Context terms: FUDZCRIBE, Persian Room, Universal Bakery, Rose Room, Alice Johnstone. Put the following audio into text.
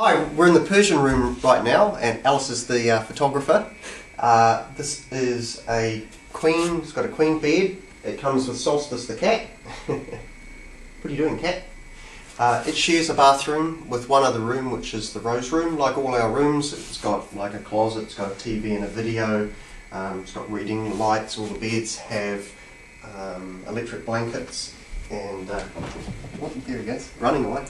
Hi, we're in the Persian room right now, and Alice is the photographer. This is a queen. It's got a queen bed. It comes with Solstice the cat. What are you doing, cat? It shares a bathroom with one other room, which is the Rose Room. Like all our rooms, it's got like a closet, it's got a TV and a video, it's got reading lights. All the beds have electric blankets, and there he goes, running away.